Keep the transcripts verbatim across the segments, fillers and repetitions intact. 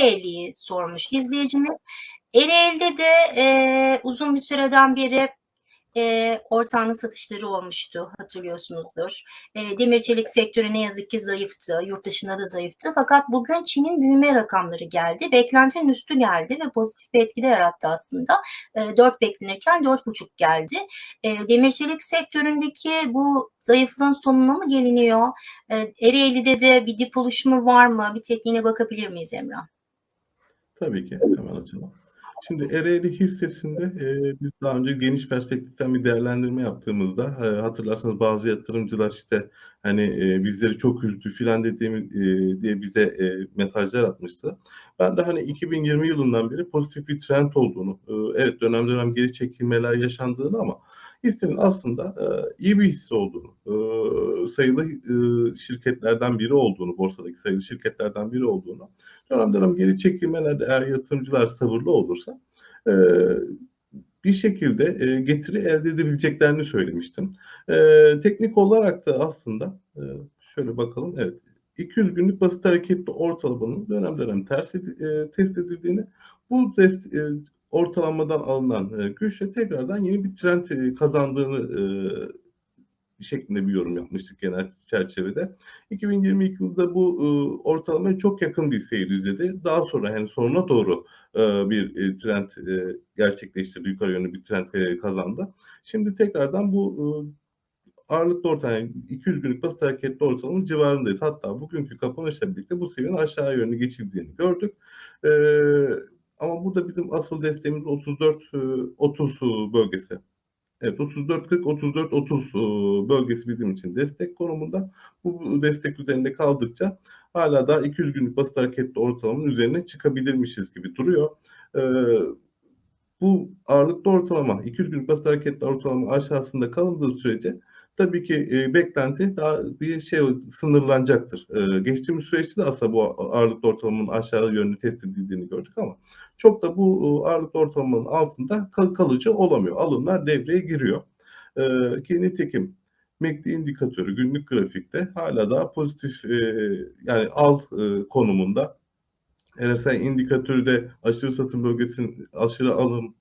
Ereğli'yi sormuş izleyicimiz. Ereğli'de de e, uzun bir süreden beri e, ortağının satışları olmuştu, hatırlıyorsunuzdur. E, demir çelik sektörü ne yazık ki zayıftı, yurt dışında da zayıftı. Fakat bugün Çin'in büyüme rakamları geldi, beklentinin üstü geldi ve pozitif bir etki de yarattı aslında. E, dört beklenirken dört buçuk geldi. E, demir çelik sektöründeki bu zayıflığın sonuna mı geliniyor? E, Ereğli'de de bir dip oluşumu var mı? Bir tekniğine bakabilir miyiz Emrah? Tabii ki. Hemen açalım. Şimdi Ereğli hissesinde e, biz daha önce geniş perspektiften bir değerlendirme yaptığımızda e, hatırlarsanız bazı yatırımcılar işte hani e, bizleri çok üzdü filan dediğimiz e, diye bize e, mesajlar atmıştı. Ben de hani iki bin yirmi yılından beri pozitif bir trend olduğunu, e, evet dönem dönem geri çekilmeler yaşandığını ama hissenin aslında e, iyi bir hisse olduğunu, e, sayılı e, şirketlerden biri olduğunu, borsadaki sayılı şirketlerden biri olduğunu, dönem dönem geri çekilmelerde eğer yatırımcılar sabırlı olursa e, bir şekilde e, getiri elde edebileceklerini söylemiştim. E, teknik olarak da aslında e, şöyle bakalım, evet iki yüz günlük basit hareketli ortalamanın dönem dönem ters e, test edildiğini, bu test e, ortalamadan alınan güçle tekrardan yeni bir trend kazandığını şeklinde bir yorum yapmıştık genel çerçevede. iki bin yirmi iki yılında bu ortalamaya çok yakın bir seyir izledi. Daha sonra yani sonuna doğru bir trend gerçekleştirdi. Yukarı yönlü bir trend kazandı. Şimdi tekrardan bu ağırlıklı ortalama yani iki yüz günlük basit hareketli ortalamanın civarındayız. Hatta bugünkü kapanışla birlikte bu seviyenin aşağı yönlü geçildiğini gördük. Bu Ama burada bizim asıl desteğimiz otuz dört otuz bölgesi. Evet otuz dört kırk otuz dört otuz bölgesi bizim için destek konumunda. Bu destek üzerinde kaldıkça hala daha iki yüz günlük basit hareketli ortalamanın üzerine çıkabilirmişiz gibi duruyor. Bu ağırlıklı ortalama iki yüz günlük basit hareketli ortalama aşağısında kalındığı sürece tabii ki e, beklenti daha bir şey sınırlanacaktır. E, geçtiğimiz süreçte de aslında bu ağırlıklı ortalamanın aşağı yönlü test edildiğini gördük ama çok da bu ağırlıklı ortalamanın altında kal kalıcı olamıyor. Alımlar devreye giriyor. E, ki nitekim M A C D indikatörü günlük grafikte hala daha pozitif e, yani al e, konumunda. R S I indikatörü de aşırı satım bölgesinin aşırı alım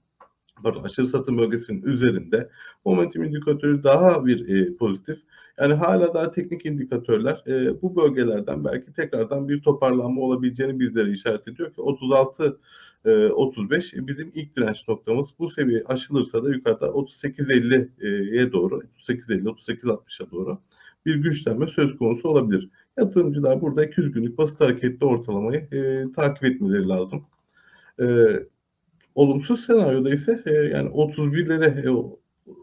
Pardon, aşırı satım bölgesinin üzerinde. Momentum indikatörü daha bir e, pozitif. Yani hala daha teknik indikatörler e, bu bölgelerden belki tekrardan bir toparlanma olabileceğini bizlere işaret ediyor ki otuz altı otuz beş bizim ilk direnç noktamız. Bu seviye aşılırsa da yukarıda otuz sekiz elliye doğru, otuz sekiz elli otuz sekiz altmışa doğru bir güçlenme söz konusu olabilir. Yatırımcılar burada iki yüz günlük basit hareketli ortalamayı e, takip etmeleri lazım. Evet. Olumsuz senaryoda ise e, yani otuz birlere e,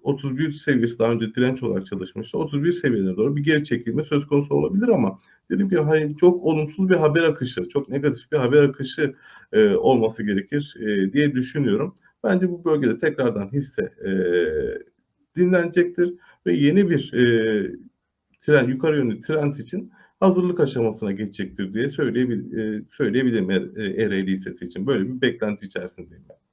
otuz bir seviyesi daha önce direnç olarak çalışmıştı. otuz bir seviyelere doğru bir geri çekilme söz konusu olabilir ama dedim ki hayır, çok olumsuz bir haber akışı, çok negatif bir haber akışı e, olması gerekir e, diye düşünüyorum. Bence bu bölgede tekrardan hisse e, dinlenecektir ve yeni bir e, trend, yukarı yönlü trend için hazırlık aşamasına geçecektir diye söyleyebil- söyleyebilirim Ereğli hissesi için. Böyle bir beklenti içerisindeyim ben.